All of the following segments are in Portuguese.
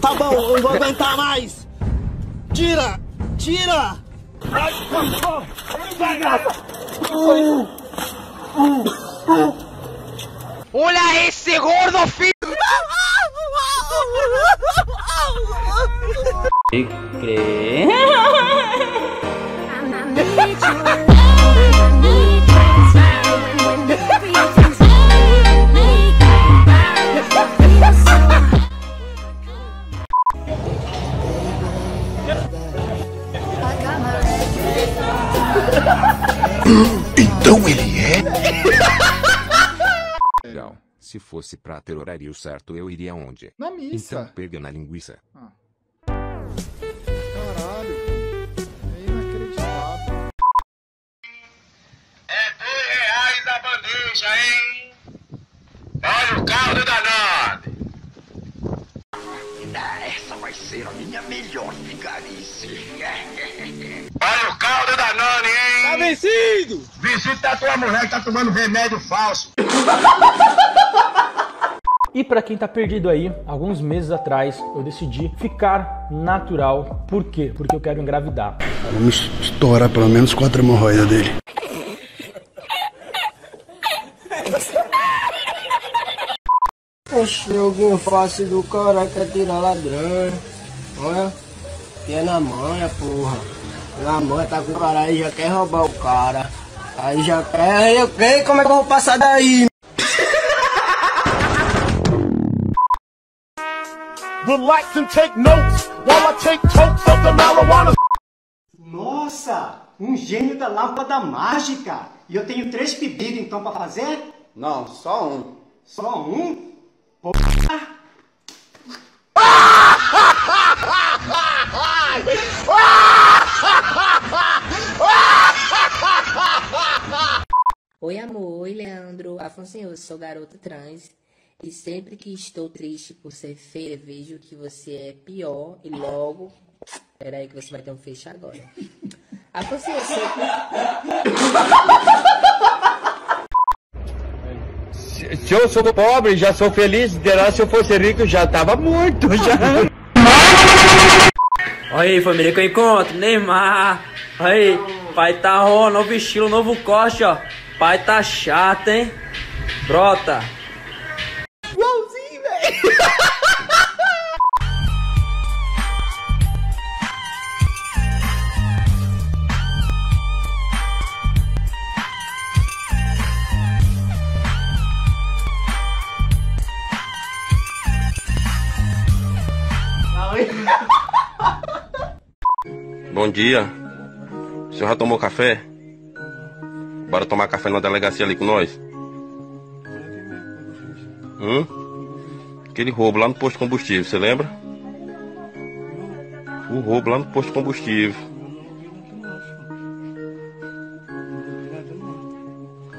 Tá bom, eu vou aguentar mais. Tira, tira. Vai, olha esse gordo, filho. Então ele é? Legal. Se fosse pra ter horário certo, eu iria onde? Na missa. Então, pega na linguiça. Ah. Caralho. É inacreditável. É R$2 a bandeja, hein? Olha o carro do danado. Essa vai ser a minha melhor vigarice. Olha o carro do Danone, hein? Tá vencido! Visita a tua mulher que tá tomando remédio falso. E pra quem tá perdido aí, alguns meses atrás eu decidi ficar natural. Por quê? Porque eu quero engravidar. Vamos estourar pelo menos 4 hemorroidas dele. Oxe, joguinho fácil do cara que é tirar ladrão. Olha, que é na manha, porra. Na manha tá com o cara aí, já quer roubar o cara. Aí já quer, eu creio, como é que eu vou passar daí? Relax and take notes while I take totes of the marijuana. Nossa, um gênio da lâmpada mágica. E eu tenho 3 pedidos então pra fazer? Não, só um. Só um? Porra! Oi, amor. Oi, Leandro. Afonso, eu sou garota trans. E sempre que estou triste por ser feia, vejo que você é pior. E logo... Pera aí que você vai ter um fecho agora. Afonso, eu sou... Se eu sou pobre, já sou feliz. Se eu fosse rico, já tava morto. Olha aí, família, que eu encontro. Neymar. Olha aí, pai tá ó, novo estilo, novo corte, ó. Pai tá chato, hein? Brota. Igualzinho, velho. Bom dia, o senhor já tomou café? Bora tomar café na delegacia ali com nós? Aquele roubo lá no posto de combustível, você lembra? O roubo lá no posto de combustível.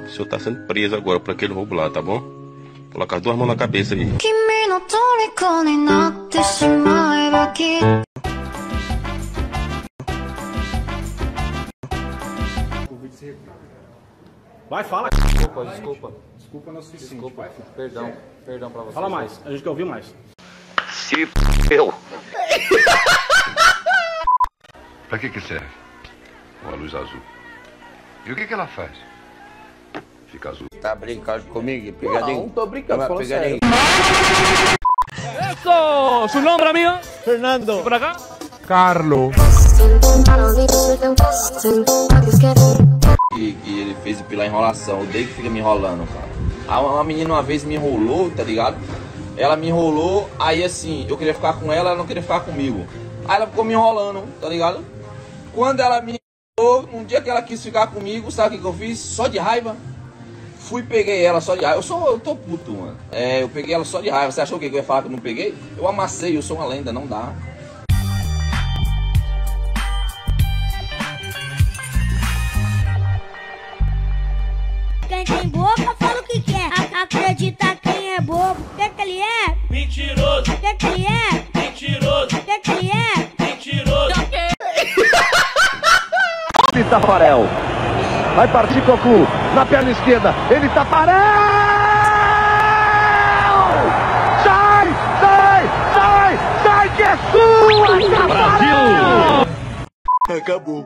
O senhor tá sendo preso agora por aquele roubo lá, tá bom? Coloca as 2 mãos na cabeça aí. Vai, fala. Desculpa, desculpa. Desculpa, não é suficiente. Desculpa, pai. Perdão, perdão pra vocês. Fala mais, a gente quer ouvir mais. Se fudeu. Pra que serve uma luz azul? E o que ela faz? Fica azul. Tá brincando comigo? Pegadinho? Não, não tô brincando, falando sério. Isso! Seu nome pra mim? Fernando. Pra cá? Carlos. Que ele fez pela enrolação, o Dei que fica me enrolando, cara. Uma menina uma vez me enrolou, tá ligado? Ela me enrolou, aí assim, eu queria ficar com ela, ela não queria ficar comigo. Aí ela ficou me enrolando, tá ligado? Quando ela me enrolou, um dia que ela quis ficar comigo, sabe o que eu fiz? Só de raiva. Fui, peguei ela só de raiva. Eu tô puto, mano. É, eu peguei ela só de raiva. Você achou o quê? Que eu ia falar que eu não peguei? Eu amassei, eu sou uma lenda, não dá. Quem tem boca fala o que quer, acredita quem é bobo. Que ele é? Mentiroso. Que ele é? Mentiroso. Que ele é? Mentiroso. Ele tá farel. Vai partir Cocu na perna esquerda. Ele tá farel. Sai, sai. Acabou.